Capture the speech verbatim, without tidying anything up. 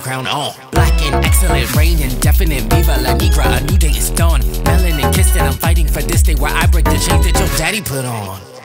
my crown on. Black and excellent, rain indefinite, viva la negra, a new day is dawn. Melanin kissed and I'm fighting for this day where I break the chains that your daddy put on.